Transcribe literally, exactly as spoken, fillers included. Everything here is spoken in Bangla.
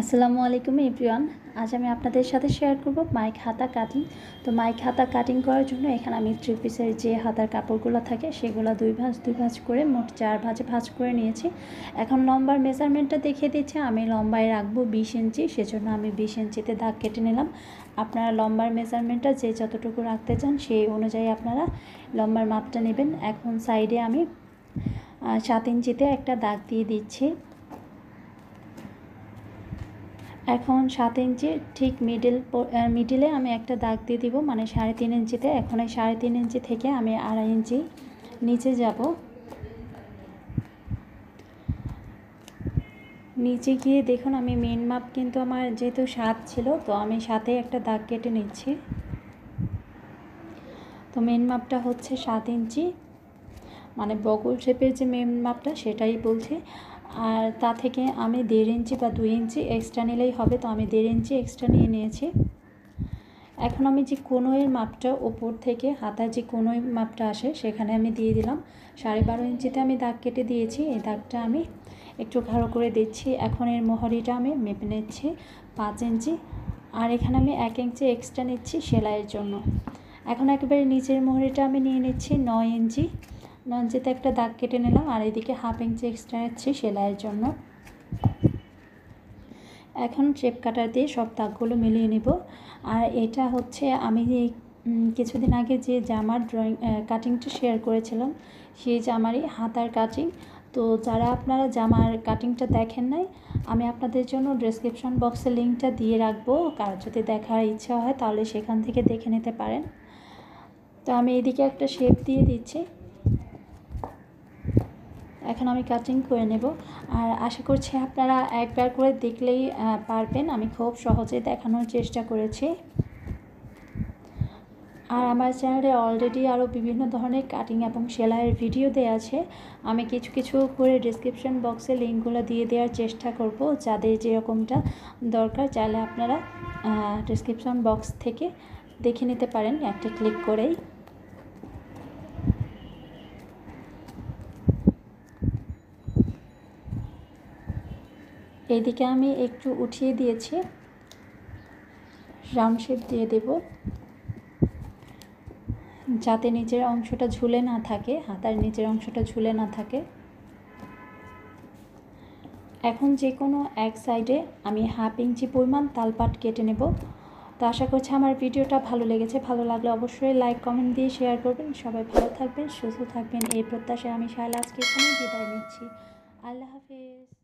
আসসালামু আলাইকুম এভরিওয়ান। আজ আমি আপনাদের সাথে শেয়ার করব মাইক হাতা কাটিং। তো মাইক হাতা কাটিং করার জন্য এখানে আমি থ্রি পিসের যে হাতার কাপড়গুলো থাকে সেগুলো দুই ভাঁজ দুই ভাঁজ করে মোট চার ভাঁজে ভাঁজ করে নিয়েছি। এখন লম্বার মেজারমেন্টটা দেখিয়ে দিচ্ছি। আমি লম্বায় রাখবো বিশ ইঞ্চি, সেজন্য আমি বিশ ইঞ্চিতে দাগ কেটে নিলাম। আপনারা লম্বার মেজারমেন্টটা যে যতটুকু রাখতে চান সেই অনুযায়ী আপনারা লম্বার মাপটা নেবেন। এখন সাইডে আমি সাত ইঞ্চিতে একটা দাগ দিয়ে দিচ্ছি। এখন সাত ইঞ্চি ঠিক মিডল মিডিলে আমি একটা দাগ দিয়ে দিব, মানে সাড়ে তিন ইঞ্চিতে। এখন এই সাড়ে তিন ইঞ্চি থেকে আমি আড়াই ইঞ্চি নিচে যাব। নিচে গিয়ে দেখুন আমি মেন মাপ কিন্তু আমার যেহেতু সাত ছিল, তো আমি সাথে একটা দাগ কেটে নিচ্ছি। তো মেন মাপটা হচ্ছে সাত ইঞ্চি, মানে বগল শেপের যে মেন মাপটা সেটাই বলছে। আর তা থেকে আমি দেড় ইঞ্চি বা দুই ইঞ্চি এক্সট্রা নিলেই হবে, তো আমি দেড় ইঞ্চি এক্সট্রা নিয়ে নিয়েছি। এখন আমি যে কোনোয়ের মাপটা ওপর থেকে হাতার যে কোনোই মাপটা আসে সেখানে আমি দিয়ে দিলাম। সাড়ে বারো ইঞ্চিতে আমি দাগ কেটে দিয়েছি, এই দাগটা আমি একটু ঘাড়ো করে দিচ্ছি। এখন এর মোহরিটা আমি মেপে নিচ্ছি পাঁচ ইঞ্চি, আর এখানে আমি এক ইঞ্চি এক্সট্রা নিচ্ছি সেলাইয়ের জন্য। এখন একেবারে নিচের মোহরিটা আমি নিয়ে নিচ্ছি নয় ইঞ্চি। নঞ্চিতে একটা দাগ কেটে নিলাম, আর এদিকে হাফ ইঞ্চি এক্সট্রা নিচ্ছি সেলাইয়ের জন্য। এখন শেপ কাটার দিয়ে সব দাগগুলো মিলিয়ে নিব। আর এটা হচ্ছে আমি কিছুদিন আগে যে জামার ড্রয়িং কাটিংটা শেয়ার করেছিলাম সেই জামারই হাতার কাটিং। তো যারা আপনারা জামার কাটিংটা দেখেন নাই, আমি আপনাদের জন্য ডেসক্রিপশন বক্সে লিঙ্কটা দিয়ে রাখবো। কারো যদি দেখার ইচ্ছা হয় তাহলে সেখান থেকে দেখে নিতে পারেন। তো আমি এদিকে একটা শেপ দিয়ে দিচ্ছি। এখন আমি কাটিং করে নেব। আর আশা করছি আপনারা একবার করে দেখলেই পারবেন, আমি খুব সহজে দেখানোর চেষ্টা করেছি। আর আমার চ্যানেলে অলরেডি আরও বিভিন্ন ধরনের কাটিং এবং সেলাইয়ের ভিডিও দেওয়া আছে। আমি কিছু কিছু করে ডেসক্রিপশন বক্সে লিঙ্কগুলো দিয়ে দেওয়ার চেষ্টা করব। যাদের যেরকমটা দরকার চাইলে আপনারা ডেসক্রিপশন বক্স থেকে দেখে নিতে পারেন একটা ক্লিক করেই। এইদিকে আমি একটু উঠিয়ে দিয়েছি, রাউন্ড শেপ দিয়ে দেব যাতে নিচের অংশটা ঝুলে না থাকে, হাতার নিচের অংশটা ঝুলে না থাকে। এখন যে কোনো এক সাইডে আমি হাফ ইঞ্চি পরিমাণ তালপাট কেটে নেব। তো আশা করছি আমার ভিডিওটা ভালো লেগেছে। ভালো লাগলে অবশ্যই লাইক কমেন্ট দিয়ে শেয়ার করবেন। সবাই ভালো থাকবেন, সুস্থ থাকবেন, এই প্রত্যাশায় আমি শায়লা আজকে এখানে বিদায় নিচ্ছি। আল্লাহ হাফেজ।